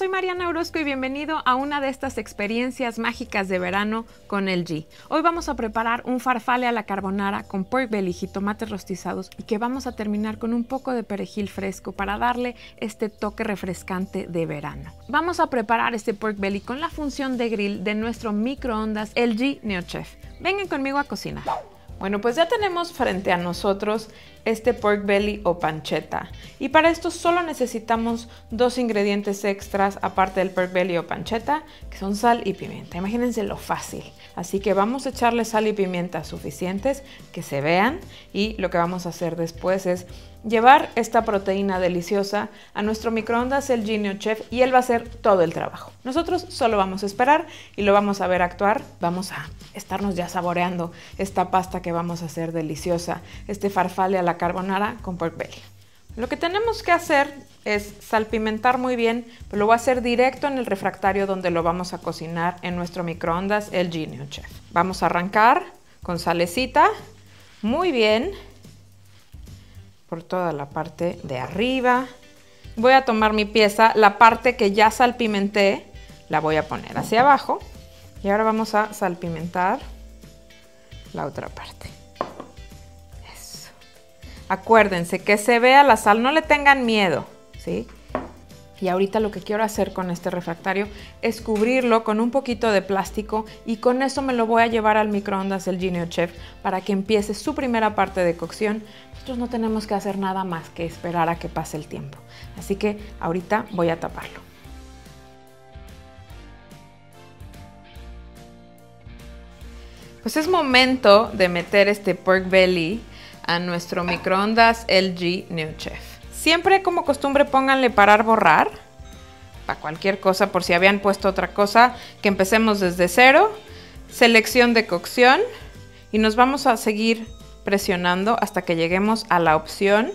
soy Mariana Orozco y bienvenido a una de estas experiencias mágicas de verano con LG. Hoy vamos a preparar un farfalle a la carbonara con pork belly, jitomates rostizados y que vamos a terminar con un poco de perejil fresco para darle este toque refrescante de verano. Vamos a preparar este pork belly con la función de grill de nuestro microondas LG Neochef. Vengan conmigo a cocinar. Bueno, pues ya tenemos frente a nosotros este pork belly o panceta. Y para esto solo necesitamos dos ingredientes extras aparte del pork belly o panceta, que son sal y pimienta. Imagínense lo fácil. Así que vamos a echarle sal y pimienta suficientes que se vean. Y lo que vamos a hacer después es llevar esta proteína deliciosa a nuestro microondas el Genio Chef y él va a hacer todo el trabajo. Nosotros solo vamos a esperar y lo vamos a ver actuar. Vamos a estarnos ya saboreando esta pasta que vamos a hacer deliciosa, este farfalle a la carbonara con pork belly. Lo que tenemos que hacer es salpimentar muy bien, pero lo voy a hacer directo en el refractario donde lo vamos a cocinar en nuestro microondas el Genio Chef. Vamos a arrancar con salecita muy bien por toda la parte de arriba. Voy a tomar mi pieza, la parte que ya salpimenté, la voy a poner hacia abajo y ahora vamos a salpimentar la otra parte. Eso. Acuérdense que se vea la sal, no le tengan miedo, ¿sí? Y ahorita lo que quiero hacer con este refractario es cubrirlo con un poquito de plástico y con eso me lo voy a llevar al microondas el Genio Chef para que empiece su primera parte de cocción. Nosotros no tenemos que hacer nada más que esperar a que pase el tiempo. Así que ahorita voy a taparlo. Pues es momento de meter este pork belly a nuestro microondas LG Neochef. Siempre, como costumbre, pónganle parar borrar para cualquier cosa, por si habían puesto otra cosa, que empecemos desde cero. Selección de cocción y nos vamos a seguir presionando hasta que lleguemos a la opción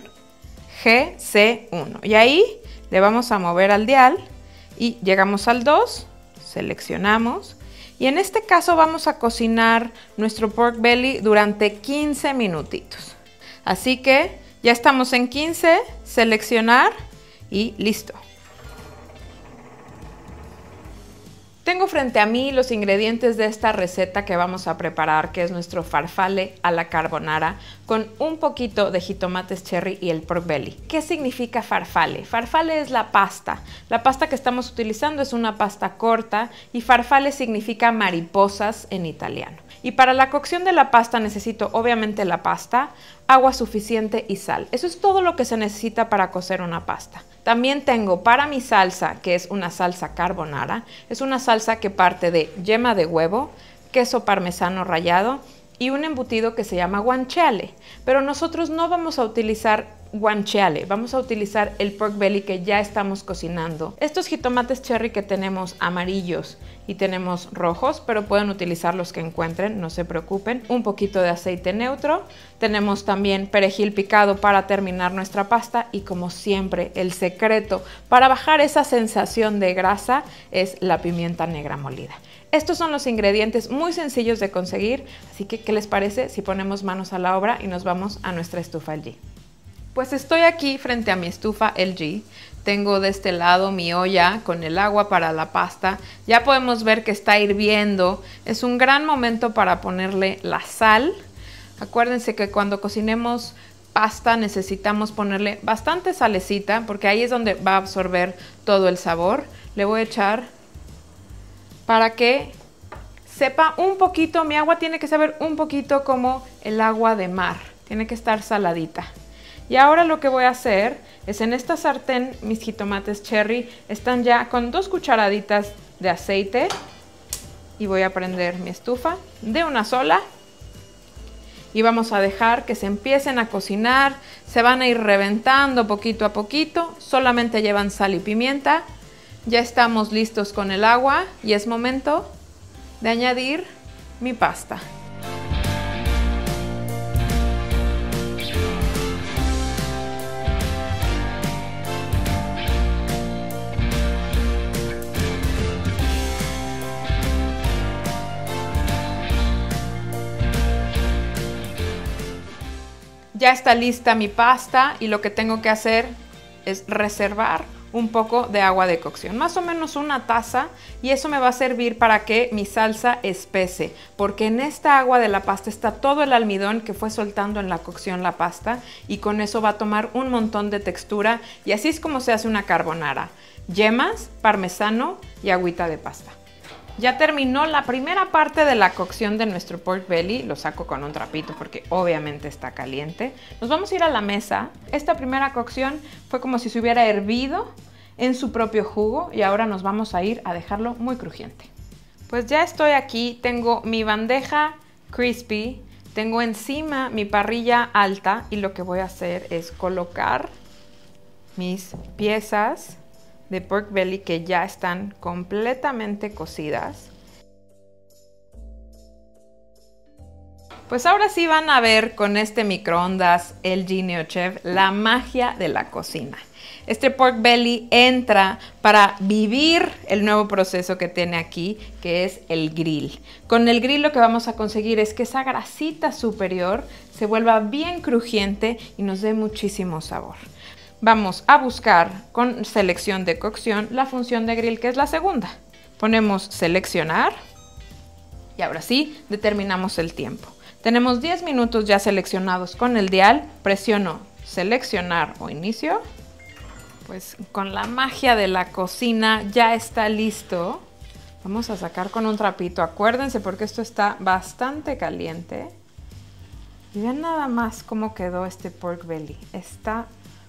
GC1. Y ahí le vamos a mover al dial y llegamos al 2, seleccionamos. Y en este caso vamos a cocinar nuestro pork belly durante 15 minutitos. Así que ya estamos en 15, seleccionar y listo. Tengo frente a mí los ingredientes de esta receta que vamos a preparar, que es nuestro farfalle a la carbonara con un poquito de jitomates cherry y el pork belly. ¿Qué significa farfalle? Farfalle es la pasta. La pasta que estamos utilizando es una pasta corta y farfalle significa mariposas en italiano. Y para la cocción de la pasta necesito obviamente la pasta, agua suficiente y sal. Eso es todo lo que se necesita para cocer una pasta. También tengo para mi salsa, que es una salsa carbonara. Es una salsa que parte de yema de huevo, queso parmesano rallado y un embutido que se llama guanciale. Pero nosotros no vamos a utilizar guanciale, vamos a utilizar el pork belly que ya estamos cocinando. Estos jitomates cherry que tenemos amarillos y tenemos rojos, pero pueden utilizar los que encuentren, no se preocupen. Un poquito de aceite neutro. Tenemos también perejil picado para terminar nuestra pasta y, como siempre, el secreto para bajar esa sensación de grasa es la pimienta negra molida. Estos son los ingredientes muy sencillos de conseguir, así que ¿qué les parece si ponemos manos a la obra y nos vamos a nuestra estufa LG? Pues estoy aquí frente a mi estufa LG. Tengo de este lado mi olla con el agua para la pasta. Ya podemos ver que está hirviendo. Es un gran momento para ponerle la sal. Acuérdense que cuando cocinemos pasta necesitamos ponerle bastante salecita porque ahí es donde va a absorber todo el sabor. Le voy a echar para que sepa un poquito. Mi agua tiene que saber un poquito como el agua de mar. Tiene que estar saladita. Y ahora lo que voy a hacer es, en esta sartén mis jitomates cherry están ya con 2 cucharaditas de aceite y voy a prender mi estufa de una sola y vamos a dejar que se empiecen a cocinar. Se van a ir reventando poquito a poquito, solamente llevan sal y pimienta. Ya estamos listos con el agua y es momento de añadir mi pasta. Ya está lista mi pasta y lo que tengo que hacer es reservar un poco de agua de cocción, más o menos una taza, y eso me va a servir para que mi salsa espese, porque en esta agua de la pasta está todo el almidón que fue soltando en la cocción la pasta, y con eso va a tomar un montón de textura, y así es como se hace una carbonara: yemas, parmesano y agüita de pasta. Ya terminó la primera parte de la cocción de nuestro pork belly. Lo saco con un trapito porque obviamente está caliente. Nos vamos a ir a la mesa. Esta primera cocción fue como si se hubiera hervido en su propio jugo, y ahora nos vamos a ir a dejarlo muy crujiente. Pues ya estoy aquí, tengo mi bandeja crispy, tengo encima mi parrilla alta, y lo que voy a hacer es colocar mis piezas de pork belly que ya están completamente cocidas. Pues ahora sí van a ver con este microondas LG Neochef la magia de la cocina. Este pork belly entra para vivir el nuevo proceso que tiene aquí, que es el grill. Con el grill lo que vamos a conseguir es que esa grasita superior se vuelva bien crujiente y nos dé muchísimo sabor. Vamos a buscar con selección de cocción la función de grill, que es la segunda. Ponemos seleccionar y ahora sí determinamos el tiempo. Tenemos 10 minutos ya seleccionados con el dial. Presiono seleccionar o inicio. Pues con la magia de la cocina ya está listo. Vamos a sacar con un trapito, acuérdense, porque esto está bastante caliente. Y vean nada más cómo quedó este pork belly. Está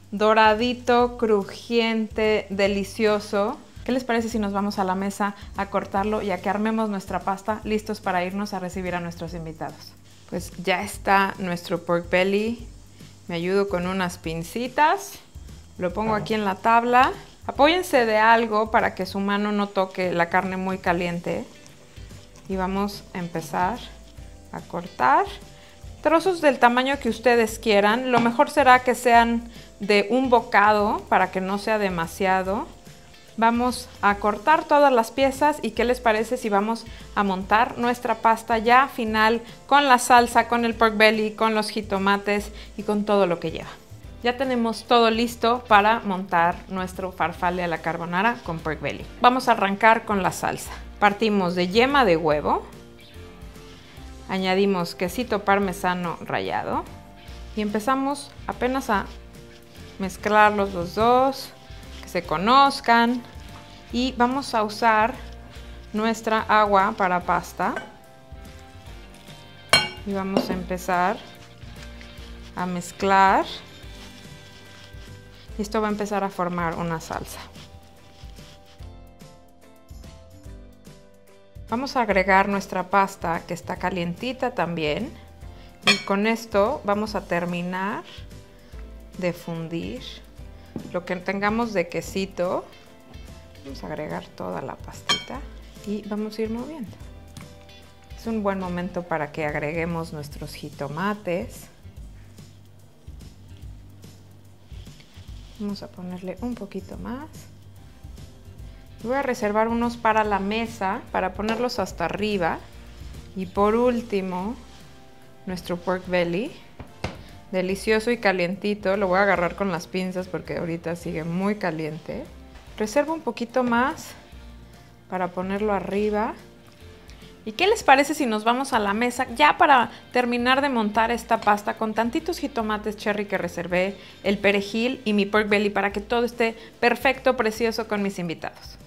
doradito, crujiente, delicioso. ¿Qué les parece si nos vamos a la mesa a cortarlo y a que armemos nuestra pasta, listos para irnos a recibir a nuestros invitados? Pues ya está nuestro pork belly. Me ayudo con unas pincitas, lo pongo aquí en la tabla. Apóyense de algo para que su mano no toque la carne muy caliente. Y vamos a empezar a cortar trozos del tamaño que ustedes quieran. Lo mejor será que sean de un bocado para que no sea demasiado. Vamos a cortar todas las piezas. ¿Y qué les parece si vamos a montar nuestra pasta ya final con la salsa, con el pork belly, con los jitomates y con todo lo que lleva? Ya tenemos todo listo para montar nuestro farfalle a la carbonara con pork belly. Vamos a arrancar con la salsa. Partimos de yema de huevo, añadimos quesito parmesano rallado y empezamos apenas a mezclarlos los dos, que se conozcan, y vamos a usar nuestra agua para pasta y vamos a empezar a mezclar, y esto va a empezar a formar una salsa. Vamos a agregar nuestra pasta que está calientita también, y con esto vamos a terminar de fundir lo que tengamos de quesito. Vamos a agregar toda la pastita y vamos a ir moviendo. Es un buen momento para que agreguemos nuestros jitomates. Vamos a ponerle un poquito más. Voy a reservar unos para la mesa para ponerlos hasta arriba. Y por último, nuestro pork belly, delicioso y calientito. Lo voy a agarrar con las pinzas porque ahorita sigue muy caliente. Reservo un poquito más para ponerlo arriba. ¿Y qué les parece si nos vamos a la mesa ya para terminar de montar esta pasta con tantitos jitomates cherry que reservé, el perejil y mi pork belly, para que todo esté perfecto, precioso con mis invitados?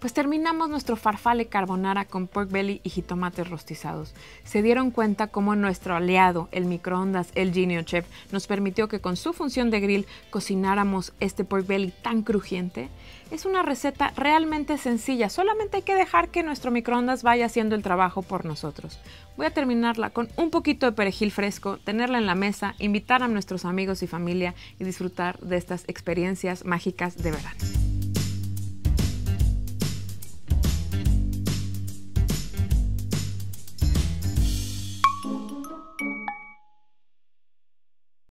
Pues terminamos nuestro farfalle carbonara con pork belly y jitomates rostizados. Se dieron cuenta cómo nuestro aliado, el microondas LG Neochef, nos permitió que con su función de grill cocináramos este pork belly tan crujiente. Es una receta realmente sencilla, solamente hay que dejar que nuestro microondas vaya haciendo el trabajo por nosotros. Voy a terminarla con un poquito de perejil fresco, tenerla en la mesa, invitar a nuestros amigos y familia y disfrutar de estas experiencias mágicas de verano.